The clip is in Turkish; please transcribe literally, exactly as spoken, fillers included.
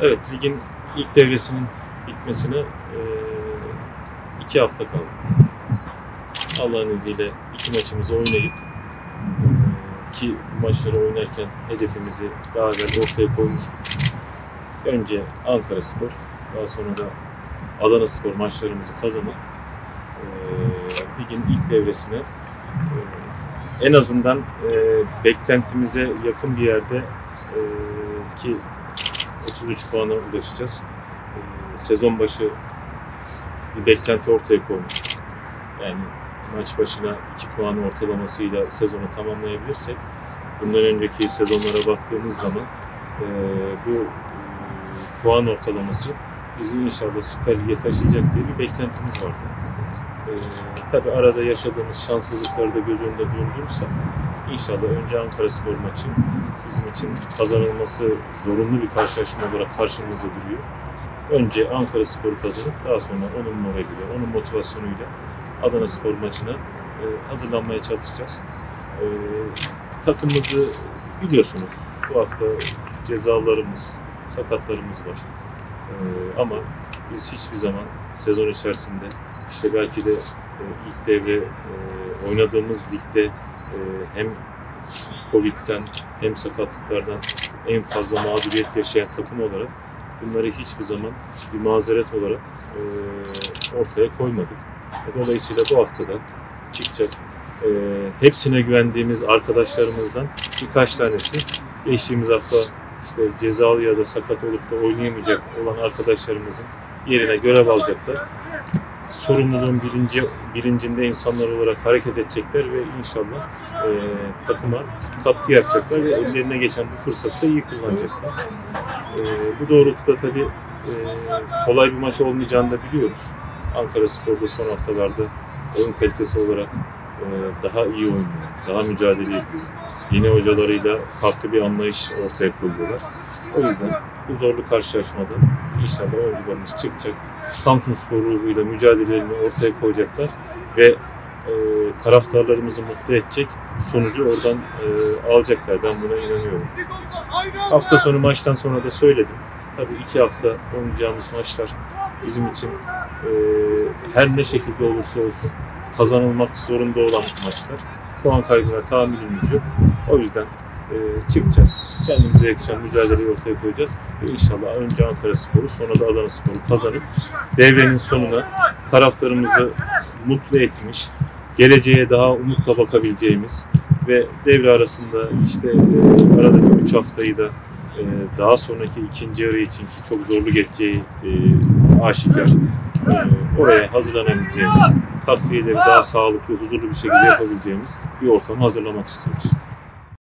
Evet, ligin ilk devresinin bitmesine e, iki hafta kaldı. Allah'ın izniyle iki maçımızı oynayıp e, ki maçları oynarken hedefimizi daha evvel ortaya koymuştuk. Önce Ankaraspor, daha sonra da Adanaspor maçlarımızı kazanıp e, ligin ilk devresine e, en azından e, beklentimize yakın bir yerde e, ki otuz üç puana ulaşacağız. E, sezon başı bir beklenti ortaya koymuştuk. Yani maç başına iki puan ortalamasıyla sezonu tamamlayabilirsek, bundan önceki sezonlara baktığımız zaman e, bu e, puan ortalaması bizi inşallah Süper Lig'e taşıyacak diye bir beklentimiz vardı. E, tabii arada yaşadığımız şanssızlıkları da göz önünde bulundurursak, inşallah önce Ankaraspor maçı bizim için kazanılması zorunlu bir karşılaşma olarak karşımızda duruyor. Önce Ankaraspor'u kazanıp daha sonra onun moraliyle, onun motivasyonuyla Adanaspor maçına e, hazırlanmaya çalışacağız. E, takımımızı biliyorsunuz, bu hafta cezalarımız, sakatlarımız var. E, ama biz hiçbir zaman sezon içerisinde işte belki de e, ilk devre e, oynadığımız ligde e, hem Covid'den hem sakatlıklardan en fazla mağduriyet yaşayan takım olarak bunları hiçbir zaman bir mazeret olarak e, ortaya koymadık. Dolayısıyla bu haftada çıkacak e, hepsine güvendiğimiz arkadaşlarımızdan birkaç tanesi, geçtiğimiz hafta işte cezalı ya da sakat olup da oynayamayacak olan arkadaşlarımızın yerine görev alacaklar. Sorumluluğun bilinci, bilincinde insanlar olarak hareket edecekler ve inşallah e, takıma katkı yapacaklar ve ellerine geçen bu fırsatı da iyi kullanacaklar. E, bu doğrultuda tabii e, kolay bir maç olmayacağını da biliyoruz. Ankaraspor'da son haftalarda oyun kalitesi olarak e, daha iyi oynuyor, daha mücadele ediyor. Yeni hocalarıyla farklı bir anlayış ortaya koyuyorlar. O yüzden bu zorlu karşılaşmada inşallah oyuncularımız çıkacak. Samsunspor ruhuyla mücadelelerini ortaya koyacaklar ve e, taraftarlarımızı mutlu edecek sonucu oradan e, alacaklar. Ben buna inanıyorum. Hafta sonu maçtan sonra da söyledim. Tabii iki hafta oynayacağımız maçlar bizim için e, her ne şekilde olursa olsun kazanılmak zorunda olan maçlar. Puan kaybına tahammülümüz yok. O yüzden e, çıkacağız. Kendimize yakışan mücadeleyi ortaya koyacağız. Ve inşallah önce Ankaraspor'u sonra da Adanaspor'u kazanıp devrenin sonuna taraftarımızı mutlu etmiş, geleceğe daha umutla bakabileceğimiz ve devre arasında işte e, aradaki üç haftayı da daha sonraki ikinci yarı için ki çok zorlu geçeceği e, aşikar, e, oraya hazırlanabileceğimiz, takviyeleri daha sağlıklı, huzurlu bir şekilde yapabileceğimiz bir ortamı hazırlamak istiyoruz.